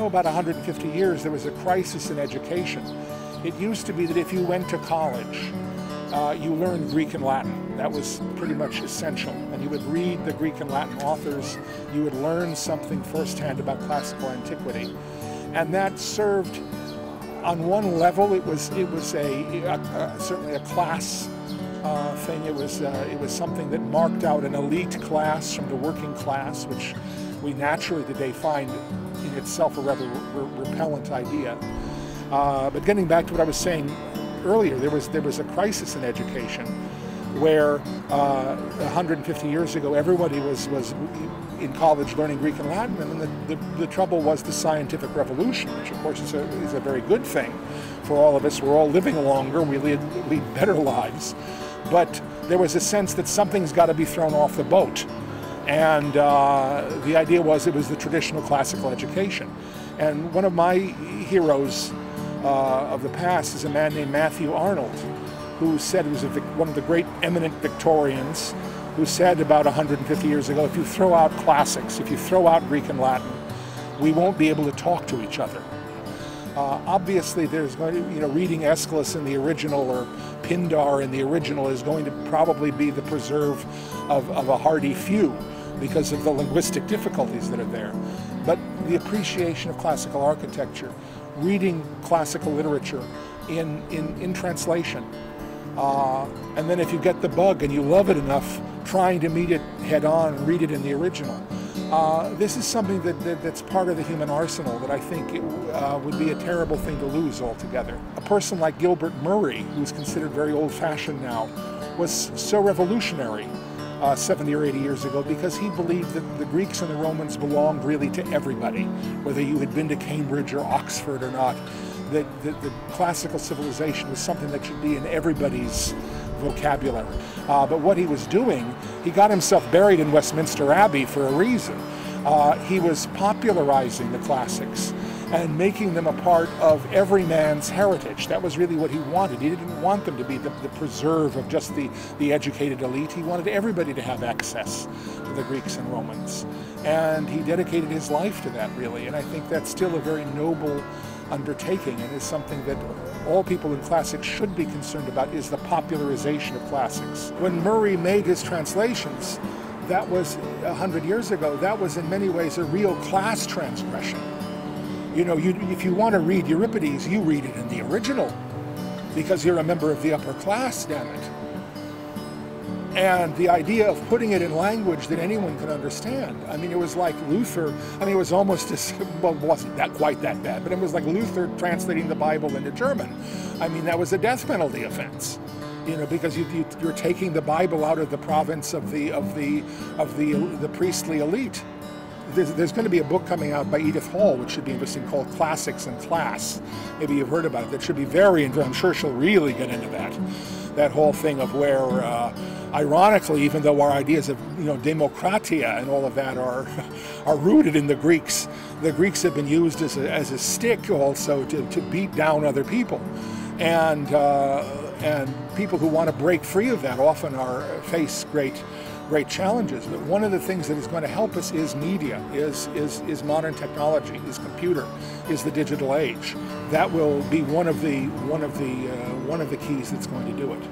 about 150 years, there was a crisis in education. It used to be that if you went to college, you learned Greek and Latin. That was pretty much essential. And you would read the Greek and Latin authors. You would learn something firsthand about classical antiquity. And that served, on one level, it was certainly a class thing. It was something that marked out an elite class from the working class, which we naturally today find in itself a rather repellent idea. But getting back to what I was saying earlier, there was a crisis in education where 150 years ago everybody was in college learning Greek and Latin, and then the trouble was the scientific revolution, which of course is a very good thing for all of us. We're all living longer, we lead better lives, but there was a sense that something's got to be thrown off the boat, and the idea was it was the traditional classical education. And one of my heroes of the past is a man named Matthew Arnold, who said, he was one of the great eminent Victorians, who said about 150 years ago, if you throw out classics, if you throw out Greek and Latin, we won't be able to talk to each other. Obviously, there's going to, reading Aeschylus in the original or Pindar in the original is going to probably be the preserve of a hardy few because of the linguistic difficulties that are there. But the appreciation of classical architecture, reading classical literature in translation, and then if you get the bug and you love it enough, trying to meet it head on and read it in the original. This is something that's part of the human arsenal that I think would be a terrible thing to lose altogether. A person like Gilbert Murray, who's considered very old-fashioned now, was so revolutionary 70 or 80 years ago because he believed that the Greeks and the Romans belonged really to everybody, whether you had been to Cambridge or Oxford or not. That the classical civilization was something that should be in everybody's vocabulary. But what he was doing, he got himself buried in Westminster Abbey for a reason. He was popularizing the classics and making them a part of every man's heritage. That was really what he wanted. He didn't want them to be the preserve of just the educated elite. He wanted everybody to have access to the Greeks and Romans. And he dedicated his life to that, really. And I think that's still a very noble undertaking, and is something that all people in classics should be concerned about, is the popularization of classics. When Murray made his translations, that was 100 years ago, that was in many ways a real class transgression. If you want to read Euripides, you read it in the original, because you're a member of the upper class, damn it. And the idea of putting it in language that anyone could understand. I mean, it was like Luther, it was almost as, well, it wasn't that quite that bad, but it was like Luther translating the Bible into German. That was a death penalty offense, because you're taking the Bible out of the province of the priestly elite. There's going to be a book coming out by Edith Hall, which should be interesting, called Classics in Class. Maybe you've heard about it. That should be very interesting. I'm sure she'll really get into that whole thing of where, ironically, even though our ideas of democratia and all of that are rooted in the Greeks have been used as a stick also to beat down other people, and people who want to break free of that often face great challenges. But one of the things that is going to help us is media, is modern technology, is computer, is the digital age. That will be one of the keys that's going to do it.